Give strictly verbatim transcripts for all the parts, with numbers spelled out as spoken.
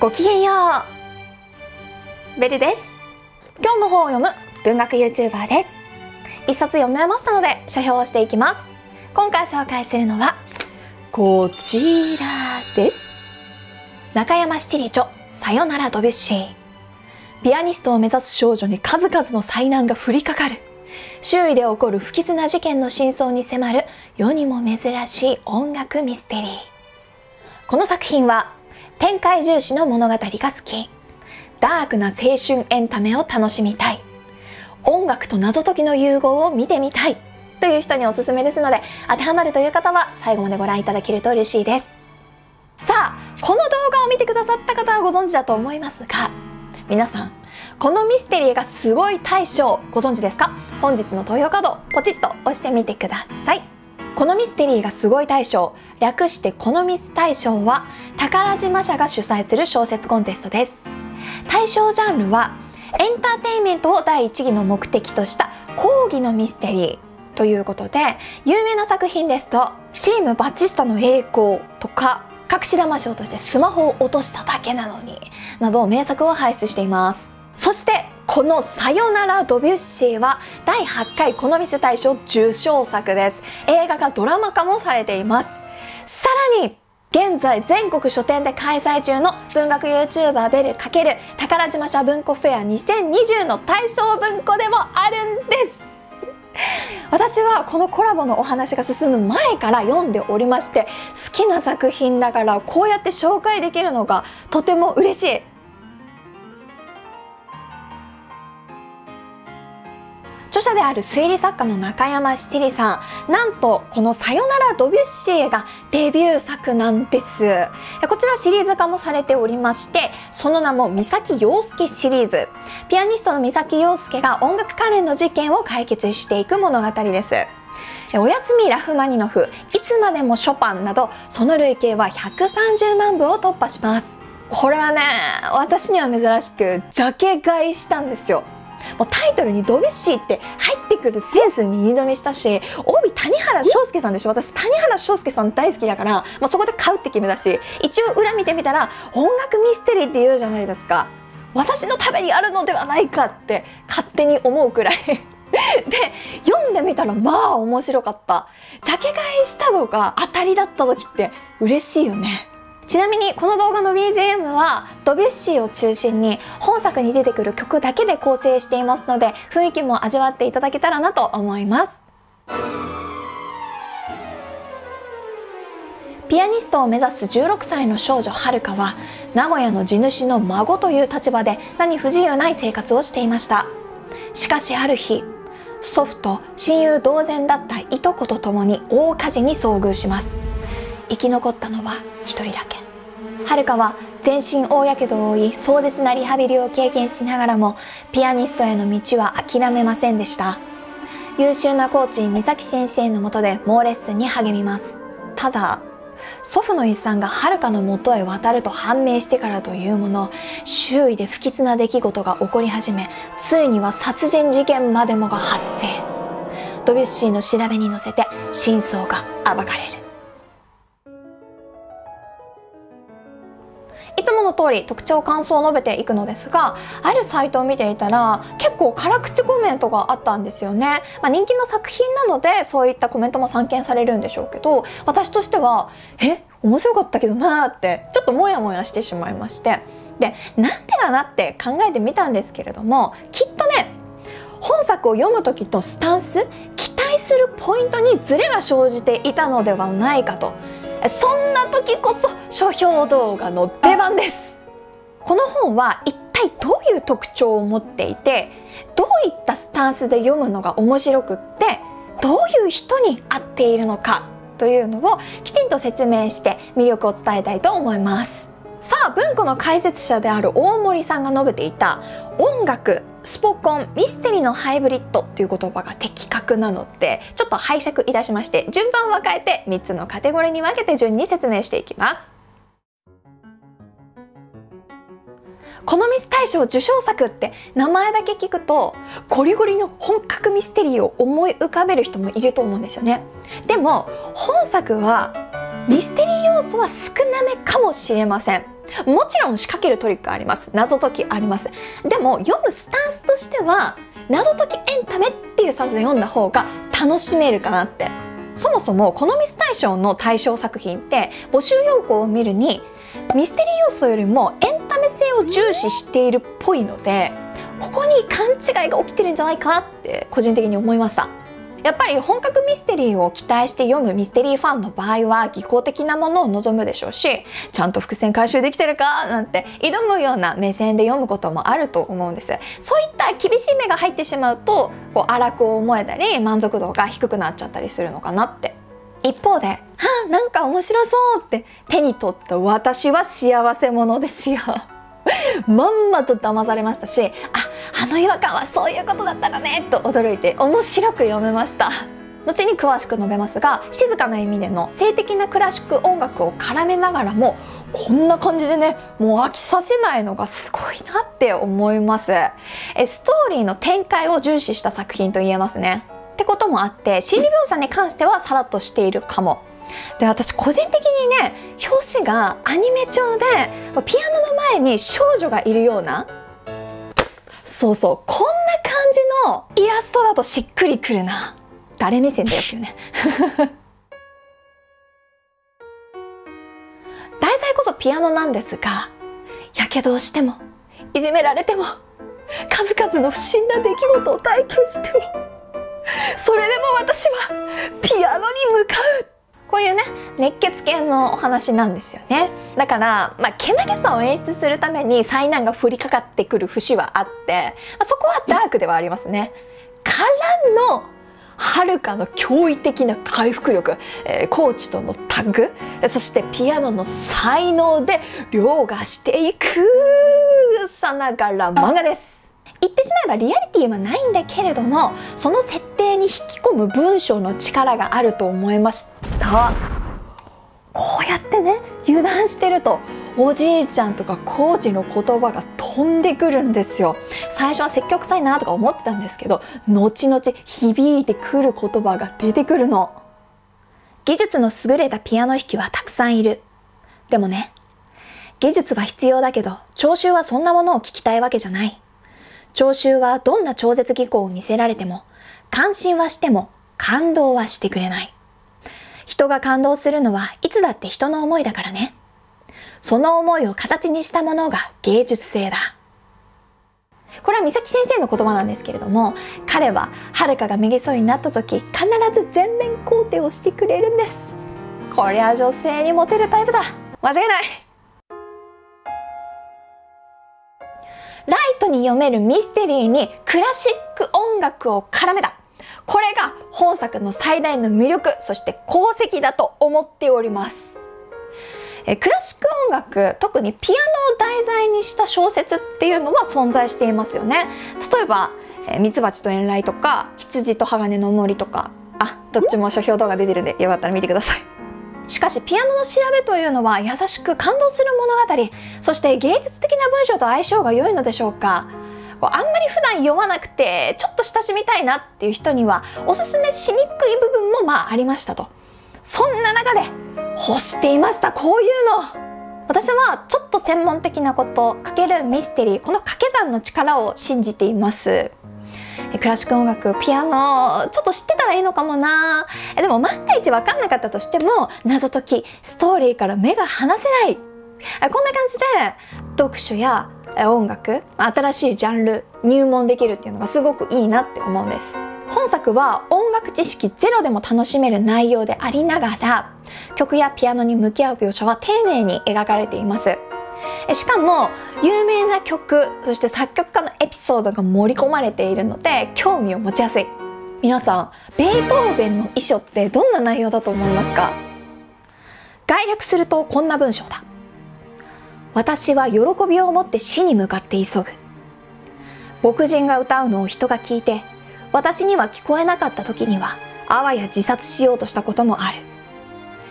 ごきげんよう。ベルです。今日の本を読む文学 ユーチューバー です。一冊読み終えましたので書評をしていきます。今回紹介するのはこちらです。中山七里著さよならドビュッシー。ピアニストを目指す少女に数々の災難が降りかかる。周囲で起こる不吉な事件の真相に迫る世にも珍しい音楽ミステリー。この作品は展開重視の物語が好き、ダークな青春エンタメを楽しみたい、音楽と謎解きの融合を見てみたいという人におすすめですので、当てはまるという方は最後までご覧いただけると嬉しいです。さあ、この動画を見てくださった方はご存知だと思いますが、皆さんこのミステリーがすごい大賞ご存知ですか？本日の投票カードをポチッと押してみてください。このミステリーがすごい大賞、略してこのミス大賞は宝島社が主催する小説コンテストです。大賞ジャンルはエンターテインメントを第一義の目的とした講義のミステリーということで、有名な作品ですとチームバチスタの栄光とか、隠し玉賞としてスマホを落としただけなのになど名作を輩出しています。そしてこのさよならドビュッシーはだいはちかいこのミス大賞受賞作です。映画化ドラマ化もされています。さらに現在全国書店で開催中の文学 ユーチューバー ベル×宝島社文庫フェアにせんにじゅうの大賞文庫でもあるんです。私はこのコラボのお話が進む前から読んでおりまして、好きな作品だからこうやって紹介できるのがとても嬉しい。著者である推理作家の中山七里さん、なんとこの「さよならドビュッシー」がデビュー作なんです。こちらシリーズ化もされておりまして、その名も三崎陽介シリーズ。ピアニストの三崎陽介が音楽関連の事件を解決していく物語です。おやすみラフマニノフ、いつまでもショパンなど、その累計はひゃくさんじゅうまんぶを突破します。これはね、私には珍しくジャケ買いしたんですよ。もうタイトルにドビュッシーって入ってくるセンスに二度見したし、帯谷原章介さんでしょ。私谷原章介さん大好きだから、まあ、そこで買うって決めたし、一応裏見てみたら音楽ミステリーって言うじゃないですか、私のためにあるのではないかって勝手に思うくらいで、読んでみたらまあ面白かった。ジャケ買いしたのが当たりだった時って嬉しいよね。ちなみにこの動画の ビージーエム はドビュッシーを中心に本作に出てくる曲だけで構成していますので、雰囲気も味わっていただけたらなと思います。ピアニストを目指すじゅうろくさいの少女はるかは、名古屋の地主の孫という立場で何不自由ない生活をしていました。しかしある日、祖父と親友同然だったいとこと共に大火事に遭遇します。生き残ったのは一人だけ。はるかは全身大やけどを負い、壮絶なリハビリを経験しながらもピアニストへの道は諦めませんでした。優秀なコーチ三崎先生の下で猛レッスンに励みます。ただ祖父の遺産がはるかの元へ渡ると判明してからというもの、周囲で不吉な出来事が起こり始め、ついには殺人事件までもが発生。ドビュッシーの調べに乗せて真相が暴かれる。いつもの通り特徴感想を述べていくのですが、あるサイトを見ていたら結構辛口コメントがあったんですよね。まあ、人気の作品なのでそういったコメントも散見されるんでしょうけど、私としてはえ面白かったけどなーってちょっとモヤモヤしてしまいまして、でなんでかなって考えてみたんですけれども、きっとね本作を読む時とスタンス、期待するポイントにズレが生じていたのではないかと。そんな時こそ書評動画の出番です。この本は一体どういう特徴を持っていて、どういったスタンスで読むのが面白くって、どういう人に合っているのかというのをきちんと説明して魅力を伝えたいと思います。さあ、文庫の解説者である大森さんが述べていた音楽、スポコン、ミステリーのハイブリッドという言葉が的確なので、ちょっと拝借いたしまして順番を変えてみっつのカテゴリーに分けて順に説明していきます。このミス大賞受賞作って名前だけ聞くとゴリゴリの本格ミステリーを思い浮かべる人もいると思うんですよね。でも本作はミステリー要素は少なめかもしれません。もちろん仕掛けるトリックあります、謎解きあります。でも読むスタンスとしては謎解きエンタメっていうスタンスで読んだ方が楽しめるかなって。そもそもこのミス大賞の大賞作品って募集要項を見るにミステリー要素よりもエンタメ性を重視しているっぽいので、ここに勘違いが起きてるんじゃないかなって個人的に思いました。やっぱり本格ミステリーを期待して読むミステリーファンの場合は技巧的なものを望むでしょうし、ちゃんと伏線回収できてるかなんて挑むような目線で読むこともあると思うんです。そういった厳しい目が入ってしまうとこう荒く思えたり満足度が低くなっちゃったりするのかなって。一方で、はあ、なんか面白そうって手に取った私は幸せ者ですよ。まんまと騙されましたし、あ、あの違和感はそういうことだったのねと驚いて面白く読めました。後に詳しく述べますが、静かな意味での性的なクラシック音楽を絡めながらもこんな感じでね、もう飽きさせないのがすごいなって思います。えストーリーの展開を重視した作品と言えますね。ってこともあって心理描写に関してはさらっとしているかも。で、私個人的にね、表紙がアニメ調でピアノの前に少女がいるような、そうそう、こんな感じのイラストだとしっくりくるな。誰目線だよっていうね。題材こそピアノなんですが、やけどをしてもいじめられても数々の不審な出来事を体験してもそれでも私はピアノに向かう、こういうね、熱血系のお話なんですよね。だから、まあ、けなげさを演出するために災難が降りかかってくる節はあって、まあ、そこはダークではありますね。からのはるかの驚異的な回復力、えー、コーチとのタッグ、そしてピアノの才能で凌駕していくさながら漫画です。言ってしまえばリアリティはないんだけれども、その設定に引き込む文章の力があると思いました。こうやってね、油断してるとおじいちゃんとかコーチの言葉が飛んでくるんですよ。最初は積極臭いなとか思ってたんですけど、後々響いてくる言葉が出てくるの。技術の優れたピアノ弾きはたくさんいる。でもね、技術は必要だけど聴衆はそんなものを聞きたいわけじゃない。聴衆はどんな超絶技巧を見せられても、感心はしても感動はしてくれない。人が感動するのはいつだって人の思いだからね。その思いを形にしたものが芸術性だ。これは三崎先生の言葉なんですけれども、彼は遥がめげそうになった時、必ず全面肯定をしてくれるんです。これは女性にモテるタイプだ。間違いない。ライトに読めるミステリーにクラシック音楽を絡めた、これが本作の最大の魅力、そして功績だと思っております。えクラシック音楽、特にピアノを題材にした小説っていうのは存在していますよね。例えば「ミツバチと遠雷」とか「羊と鋼の森」とか、あ、どっちも書評動画出てるんでよかったら見てください。しかしピアノの調べというのは優しく感動する物語、そして芸術的な文章と相性が良いのでしょうか。あんまり普段読まなくてちょっと親しみたいなっていう人にはおすすめしにくい部分もまあありましたと。そんな中で欲していました、こういうの。私はちょっと専門的なこと×ミステリー、この掛け算の力を信じています。クラシック音楽、ピアノ、ちょっと知ってたらいいのかもな。でも万が一分かんなかったとしても、謎解き、ストーリーから目が離せない。こんな感じで読書や音楽、新しいジャンル入門できるっていうのがすごくいいなって思うんです。本作は音楽知識ゼロでも楽しめる内容でありながら、曲やピアノに向き合う描写は丁寧に描かれています。しかも有名な曲、そして作曲家のエピソードが盛り込まれているので興味を持ちやすい。皆さん、ベートーベンの遺書ってどんな内容だと思いますか？概略するとこんな文章だ。私は喜びを持って死に向かって急ぐ。牧人が歌うのを人が聞いて、私には聞こえなかった時にはあわや自殺しようとしたこともある。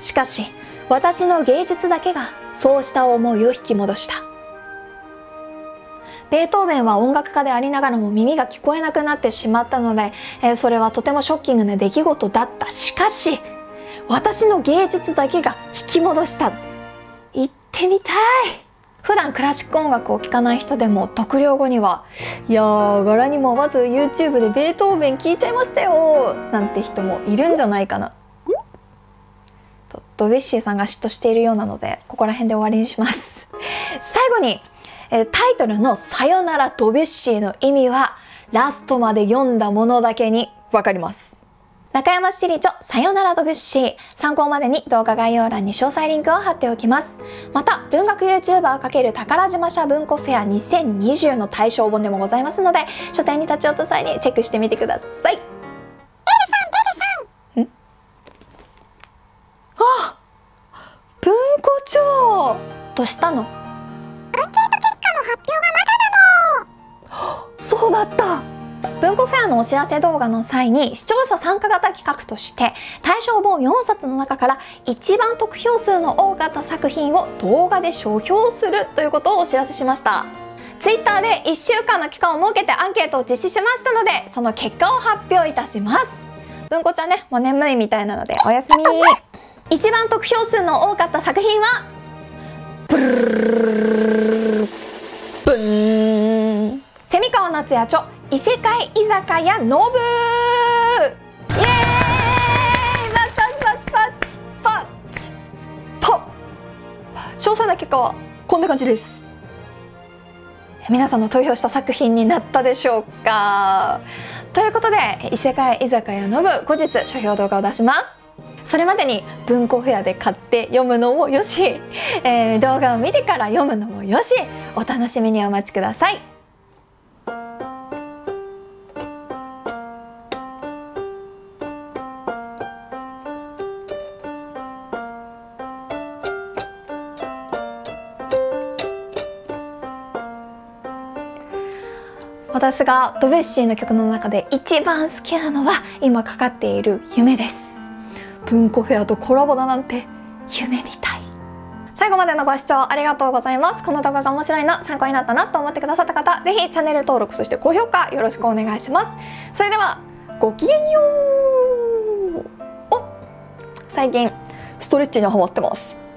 しかし私の芸術だけがそうした思いを引き戻した。ベートーベンは音楽家でありながらも耳が聞こえなくなってしまったので、えー、それはとてもショッキングな出来事だった。しかし私の芸術だけが引き戻した。行ってみたい。普段クラシック音楽を聴かない人でも読了後には「いやー柄にもまず ユーチューブ でベートーベン聴いちゃいましたよ」なんて人もいるんじゃないかなとドビュッシーさんが嫉妬しているようなので、ここら辺で終わりにします。最後にタイトルの「さよならドビュッシー」の意味はラストまで読んだものだけに分かります。中山七里著さよならドビュッシー、参考までに動画概要欄に詳細リンクを貼っておきます。また文学 ユーチューバー×宝島社文庫フェアにせんにじゅうの対象本でもございますので、書店に立ち寄った際にチェックしてみてください。ベルさんベルさんんあっ文庫長としたのアンケート結果の発表がまだなの。そうだった。文庫フェアのお知らせ動画の際に視聴者参加型企画として対象本よんさつの中から一番得票数の多かった作品を動画で書評するということをお知らせしました。 ツイッター でいっしゅうかんの期間を設けてアンケートを実施しましたので、その結果を発表いたします。文庫ちゃんね、もう眠いみたいなのでおやすみ。一番得票数の多かった作品はブルルルルブン蝉川夏也著異世界居酒屋ノブー。イエーイ、パチパチパチパチパチ。詳細な結果はこんな感じです。皆さんの投票した作品になったでしょうか。ということで異世界居酒屋ノブ、後日書評動画を出します。それまでに文庫フェアで買って読むのもよし、えー、動画を見てから読むのもよし、お楽しみにお待ちください。私がドビュッシーの曲の中で一番好きなのは今かかっている「夢」です。文庫フェアとコラボだなんて夢みたい。最後までのご視聴ありがとうございます。この動画が面白いな、参考になったなと思ってくださった方、是非チャンネル登録、そして高評価よろしくお願いします。それではごきげんよう。お、最近ストレッチにハマってます。